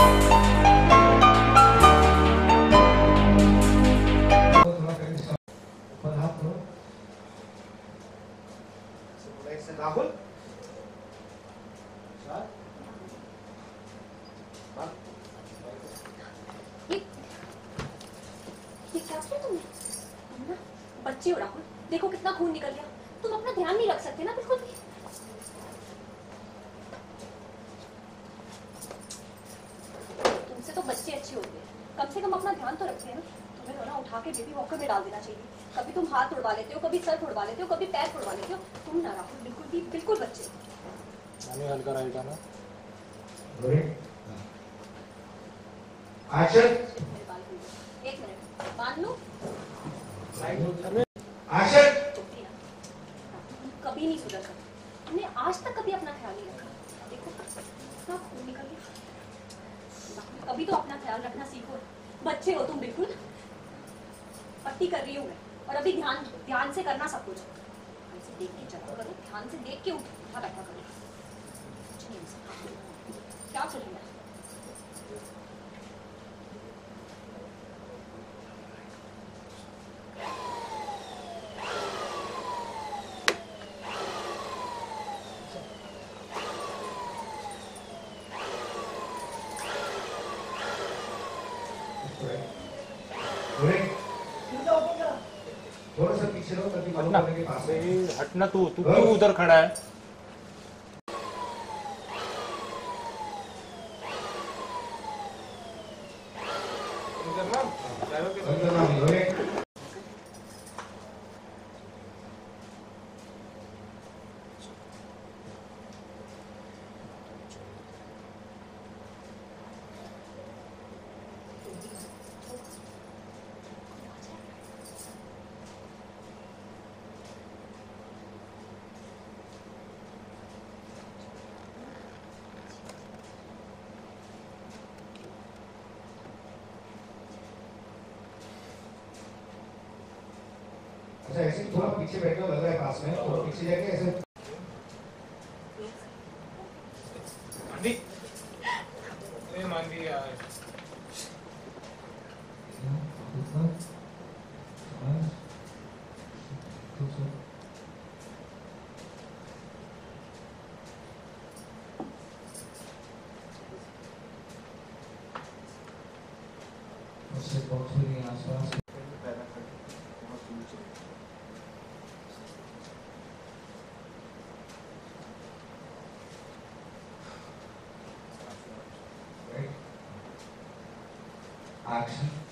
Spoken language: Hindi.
राहुल ये क्या किया तुमने? अन्ना बच्चे हो राहुल, देखो कितना खून निकल गया। तुम अपना ध्यान नहीं रख सकते ना बिल्कुल भी। तुमसे तो बच्चे अच्छे होते हैं, कम से कम अपना ध्यान तो रखते हैं ना। तुम्हें तो ना उठा के बेबी वॉकर में डाल देना चाहिए। कभी तुम हाथ उड़वा लेते हो, कभी सर उड़वा लेते हो, कभी पैर उड़वा लेते हो। तुम ना राहुल बिल्कुल बच्चे ना। एक मिनट मान लो, कभी नहीं सुधर सकती। तुमने आज तक कभी अपना ख्याल नहीं रखा। देखो कितना खून निकल गया। कभी तो अपना ख्याल रखना सीखो। बच्चे हो तुम बिल्कुल। पट्टी कर रही हूँ मैं, और अभी ध्यान से करना सब कुछ। देख के चला करो, ध्यान से देख के उठा बैठा करो। क्या चलेगा? हटना तू क्यों उधर खड़ा है? अच्छा ऐसे थोड़ा पीछे बैठना लग रहा है पास में, थोड़ा पीछे जाके ऐसे। ये मान गई यार। उससे बहुत ही आसपास action